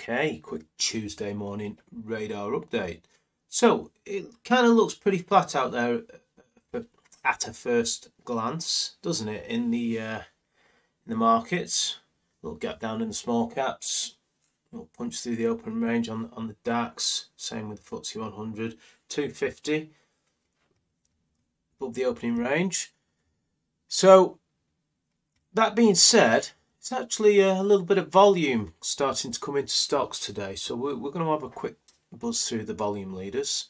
Okay, quick Tuesday morning radar update. So it kind of looks pretty flat out there at a first glance, doesn't it? In the markets, a little gap down in the small caps, a little punch through the open range on the DAX. Same with the FTSE 100, 250 above the opening range. So that being said, it's actually a little bit of volume starting to come into stocks today. So we're going to have a quick buzz through the volume leaders.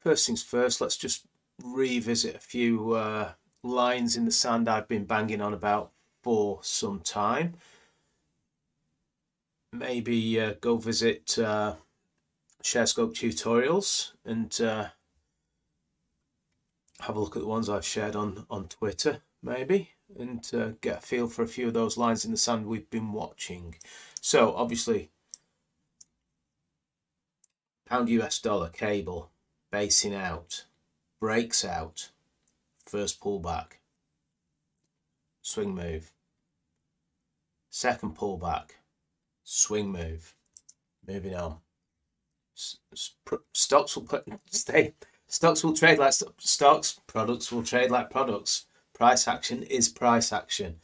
First things first, let's just revisit a few lines in the sand I've been banging on about for some time. Maybe go visit ShareScope tutorials and have a look at the ones I've shared on Twitter, maybe, and get a feel for a few of those lines in the sand we've been watching. So obviously, pound US dollar cable basing out, breaks out, first pullback, swing move, second pullback, swing move, moving on. Stocks will trade like stocks, products will trade like products. Price action is price action.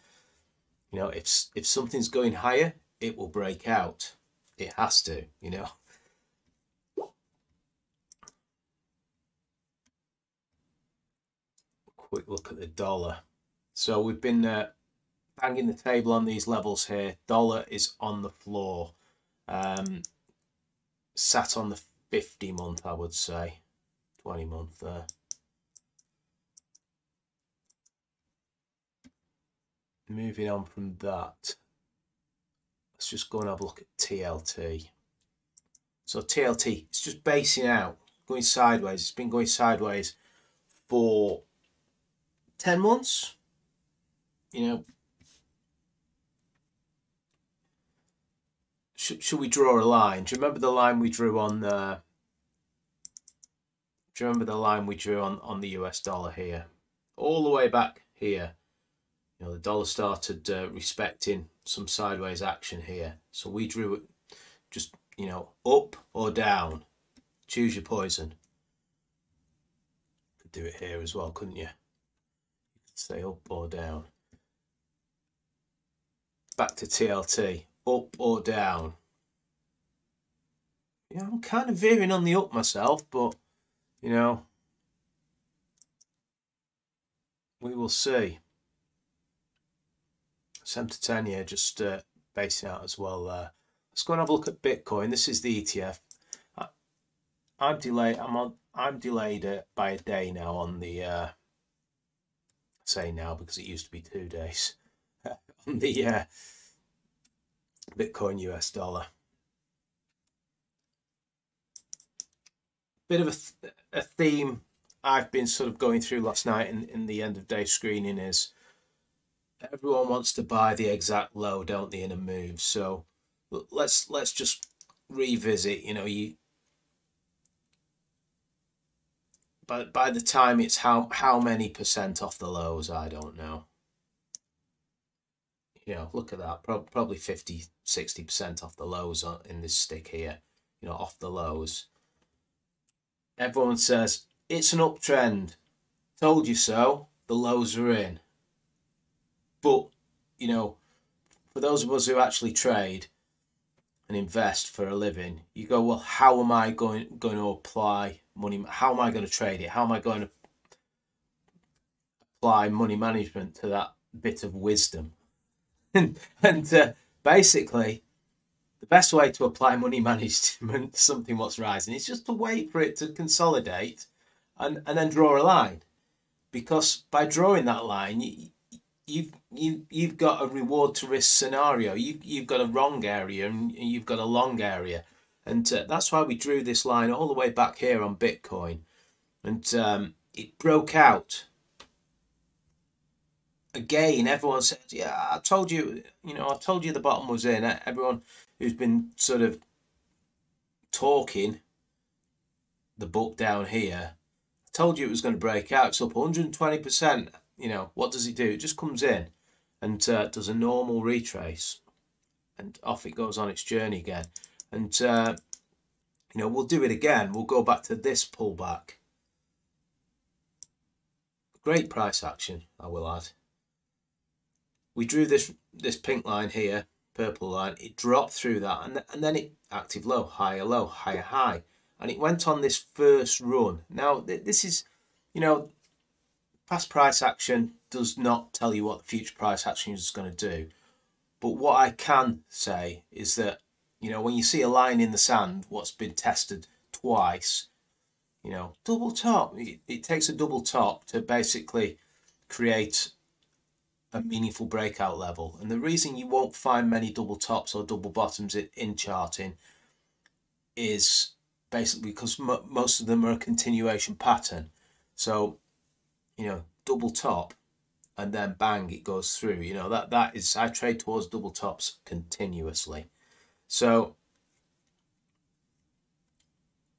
You know, if something's going higher, it will break out. It has to, you know. Quick look at the dollar. So we've been banging the table on these levels here. Dollar is on the floor. Sat on the 50 month, I would say. 20 month there. Moving on from that, let's just go and have a look at TLT. So TLT, it's just basing out, going sideways. It's been going sideways for 10 months, you know. Should we draw a line? Do you remember the line we drew on the on the US dollar here, all the way back here? You know, the dollar started respecting some sideways action here. So we drew it just, you know, up or down. Choose your poison. Could do it here as well, couldn't you? You could say up or down. Back to TLT. Up or down. Yeah, I'm kind of veering on the up myself, but, you know, we will see. 7 to 10 here, just basing out as well. Let's go and have a look at Bitcoin. This is the ETF. I'm delayed by a day now on the. Say now because it used to be 2 days on the Bitcoin US dollar. Bit of a theme I've been sort of going through last night in the end of day screening is. Everyone wants to buy the exact low, don't they, in a move? So let's just revisit. You know, by the time it's how many % off the lows, I don't know. You know, look at that. Probably 50, 60% off the lows in this stick here. You know, off the lows. Everyone says it's an uptrend. Told you so. The lows are in. But, you know, for those of us who actually trade and invest for a living, you go, well, how am I going to apply money? How am I going to trade it? How am I going to apply money management to that bit of wisdom? And basically, the best way to apply money management to something what's rising is just to wait for it to consolidate and then draw a line. Because by drawing that line, you've got a reward to risk scenario. You've got a wrong area and you've got a long area, and that's why we drew this line all the way back here on Bitcoin, and it broke out again. Everyone said, "Yeah, I told you. You know, I told you the bottom was in." Everyone who's been sort of talking the book down here, I told you it was going to break out. It's up 120%. You know, what does it do? It just comes in and does a normal retrace. and off it goes on its journey again. And you know, we'll do it again. We'll go back to this pullback. Great price action, I will add. We drew this pink line here, purple line. It dropped through that, and then it active low, higher high, and it went on this first run. Now this is, you know, past price action does not tell you what the future price action is going to do. But what I can say is that, you know, when you see a line in the sand, what's been tested twice, you know, double top. It takes a double top to basically create a meaningful breakout level. And the reason you won't find many double tops or double bottoms in charting is basically because most of them are a continuation pattern. So, you know, double top and then bang, it goes through. You know, that is, I trade towards double tops continuously. So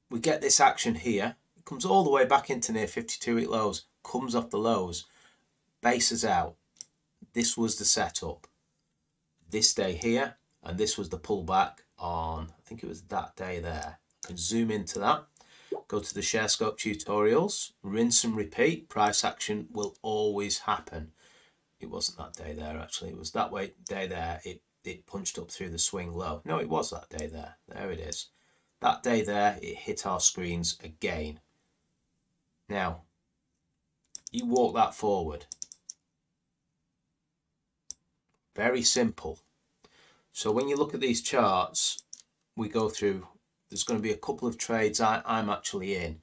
we get this action here. It comes all the way back into near 52-week lows, comes off the lows, bases out. This was the setup. This day here, and this was the pullback on, I think it was that day there. I can zoom into that. Go to the ShareScope tutorials, rinse and repeat. Price action will always happen. It wasn't that day there, actually. It was that day there. It punched up through the swing low. No, it was that day there. There it is. That day there, it hit our screens again. Now, you walk that forward. Very simple. So when you look at these charts, we go through, there's going to be a couple of trades I'm actually in.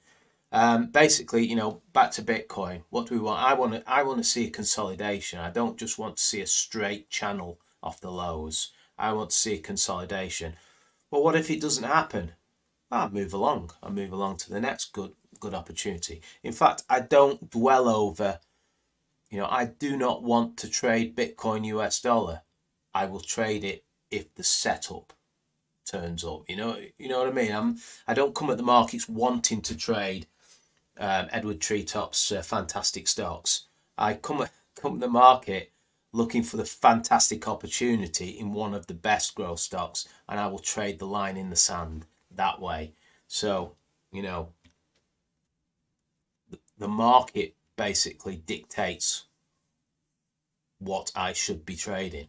Basically, you know, back to Bitcoin. What do we want? I want to see a consolidation. I don't just want to see a straight channel off the lows. I want to see a consolidation. Well, what if it doesn't happen? I'll move along. I'll move along to the next good opportunity. In fact, I don't dwell over, you know, I do not want to trade Bitcoin US dollar. I will trade it if the setup turns up. You know what I mean? I don't come at the markets wanting to trade Edward Treetop's fantastic stocks. I come at the market looking for the fantastic opportunity in one of the best growth stocks, and I will trade the line in the sand that way. So, you know, the market basically dictates what I should be trading.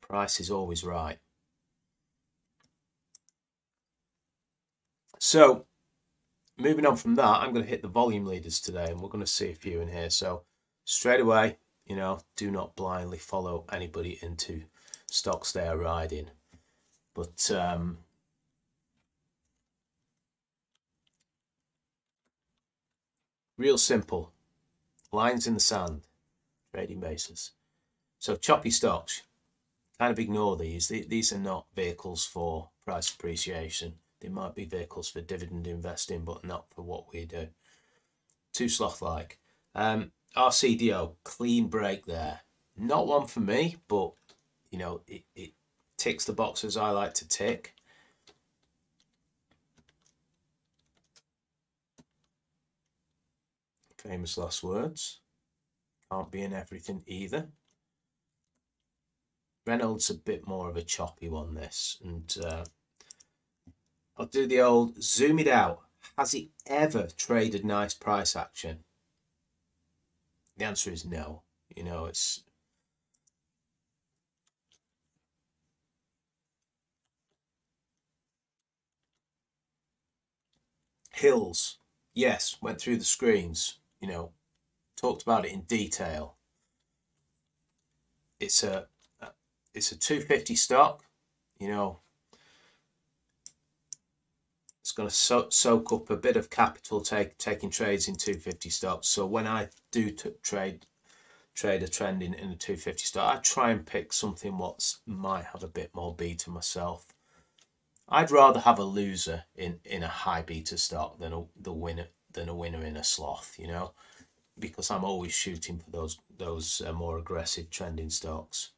Price is always right. So, moving on from that, I'm going to hit the volume leaders today, and we're going to see a few in here. So, straight away, you know, do not blindly follow anybody into stocks they are riding. But real simple, lines in the sand, trading basis. So choppy stocks, kind of ignore these. These are not vehicles for price appreciation. They might be vehicles for dividend investing, but not for what we do. Too sloth-like. RCDO, clean break there. Not one for me, but, you know, it ticks the boxes I like to tick. Famous last words. Can't be in everything either. Reynolds a bit more of a choppy one, this. And I'll do the old zoom it out. Has it ever traded nice price action? The answer is no. You know, it's Hills. Yes, went through the screens. You know, talked about it in detail. It's a 250 stock. You know, it's going to soak up a bit of capital taking trades in 250 stocks. So when I do trade a trend in a 250 stock, I try and pick something what might have a bit more beta myself. I'd rather have a loser in a high beta stock than a winner in a sloth, you know, because I'm always shooting for those more aggressive trending stocks.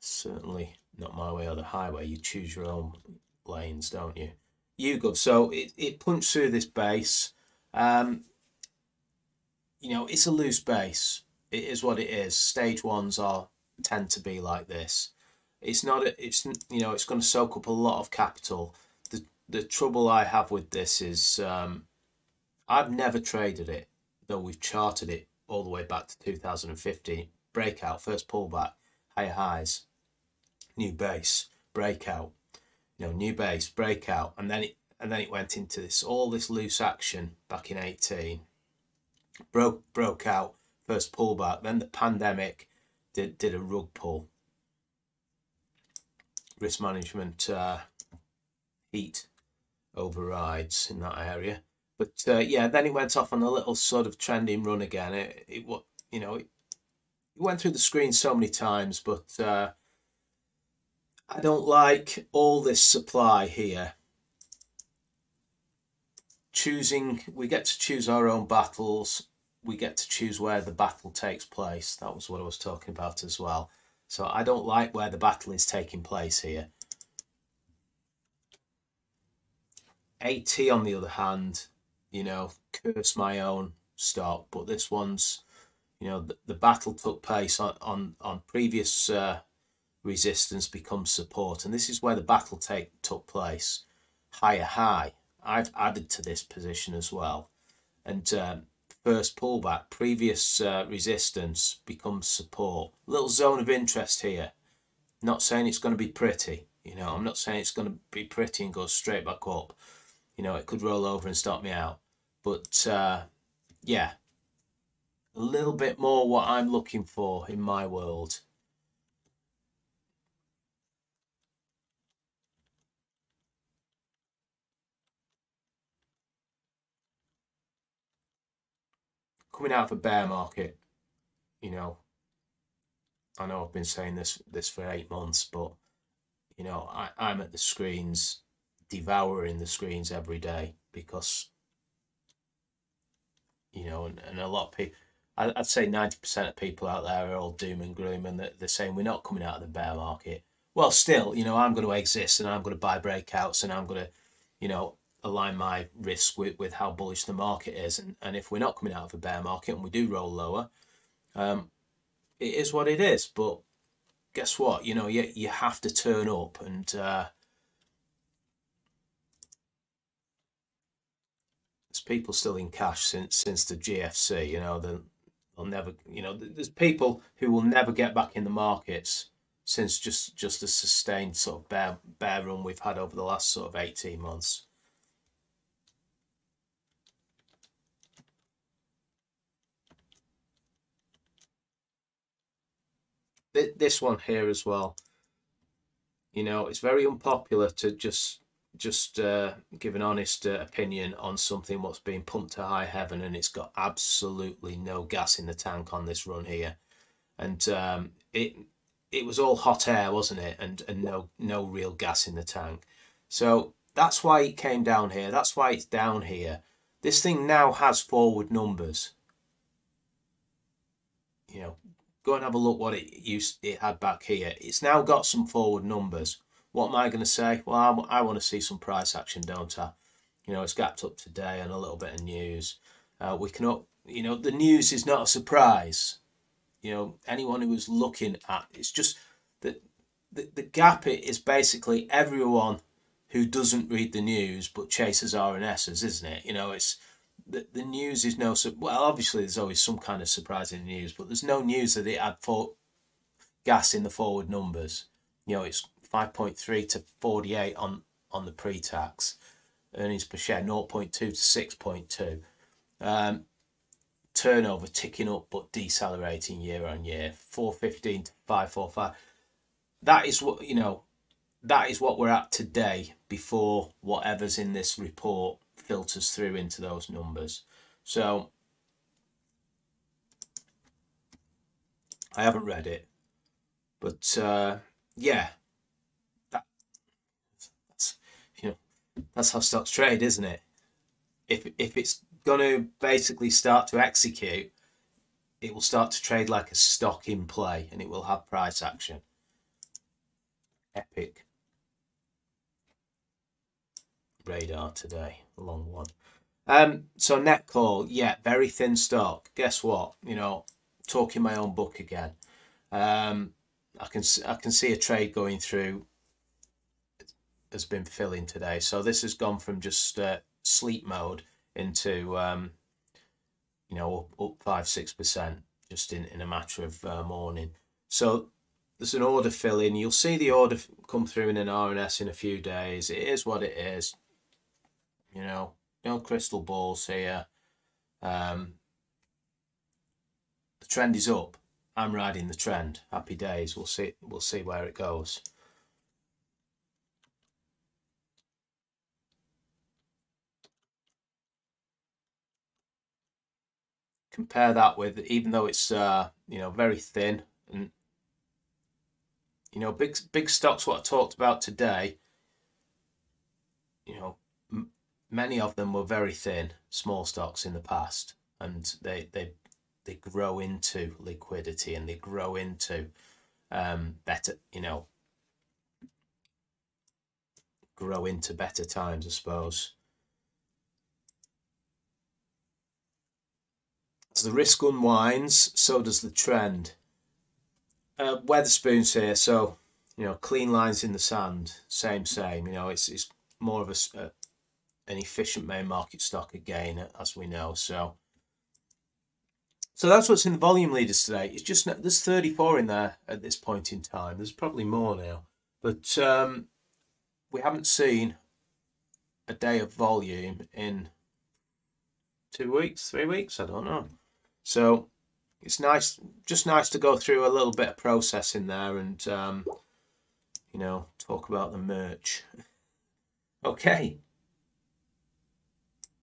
Certainly not my way or the highway. You choose your own lanes, don't you? YouGov. So it punched through this base. You know, it's a loose base. It is what it is. Stage ones are tend to be like this. It's not. It's, you know, it's going to soak up a lot of capital. The trouble I have with this is I've never traded it, though we've charted it all the way back to 2015. Breakout, first pullback, higher highs, new base, breakout, you know, new base, breakout, and then it went into this, all this loose action back in 18. Broke out, first pullback, then the pandemic did a rug pull. Risk management heat overrides in that area, but yeah, then it went off on a little sort of trending run again. It went through the screen so many times, but I don't like all this supply here. Choosing, we get to choose our own battles. We get to choose where the battle takes place. That was what I was talking about as well. So I don't like where the battle is taking place here. AT, on the other hand, you know, curse my own stock, but this one's, you know, the battle took place on previous resistance becomes support, and this is where the battle took place. Higher high, I've added to this position as well, and first pullback, previous resistance becomes support. Little zone of interest here. Not saying it's going to be pretty, you know, I'm not saying it's going to be pretty and go straight back up. You know, it could roll over and stop me out, but yeah, a little bit more what I'm looking for in my world. Coming out of a bear market, you know, I know I've been saying this for 8 months, but you know, I'm at the screens, devouring the screens every day, because you know, and a lot of people, I'd say 90% of people out there are all doom and gloom, and they're saying we're not coming out of the bear market. Well, still, you know, I'm going to exist, and I'm going to buy breakouts, and I'm going to, you know, align my risk with how bullish the market is, and if we're not coming out of a bear market and we do roll lower, it is what it is. But guess what, you know, you have to turn up, and there's people still in cash since the GFC, you know, they'll never, you know, there's people who will never get back in the markets since just a sustained sort of bear run we've had over the last sort of 18 months. This one here as well, you know, it's very unpopular to just give an honest opinion on something what's being pumped to high heaven, and it's got absolutely no gas in the tank on this run here, and it was all hot air, wasn't it, and no real gas in the tank. So that's why it came down here, that's why it's down here. This thing now has forward numbers, you know. Go and have a look what it had back here. It's now got some forward numbers. What am I going to say? Well, I want to see some price action, don't I? You know, it's gapped up today, and a little bit of news. We cannot, you know, the news is not a surprise. You know, anyone who was looking at, it's just that the gap is basically everyone who doesn't read the news but chases RNSs, isn't it? You know, it's. The news is no, well, obviously there's always some kind of surprising news, but there's no news that it had for gas in the forward numbers. You know, it's 5.3 to 48 on the pre-tax. Earnings per share 0.2 to 6.2. Turnover ticking up but decelerating year on year. 415 to 545. That is what, you know, that is what we're at today before whatever's in this report filters through into those numbers. So I haven't read it, but yeah, that's, you know, that's how stocks trade, isn't it? If it's going to basically start to execute, it will start to trade like a stock in play, and it will have price action. Epic radar today, a long one. So net call, yeah, very thin stock. Guess what, you know, talking my own book again. I can see a trade going through has been filling today. So this has gone from just sleep mode into you know, up 5-6% just in a matter of morning. So there's an order fill in. You'll see the order come through in an RNS in a few days. It is what it is. You know, no crystal balls here. The trend is up. I'm riding the trend. Happy days. We'll see where it goes. Compare that with, even though it's you know, very thin, and you know, big stocks, what I talked about today, you know, many of them were very thin, small stocks in the past, and they grow into liquidity, and they grow into better, you know, grow into better times, I suppose. As the risk unwinds, so does the trend. Weatherspoons here, so you know, clean lines in the sand, same. You know, it's more of an efficient main market stock again, as we know. So that's what's in the volume leaders today. It's just, there's 34 in there at this point in time. There's probably more now, but we haven't seen a day of volume in 2 weeks, 3 weeks, I don't know. So it's nice, just nice to go through a little bit of process in there and, you know, talk about the merch. Okay.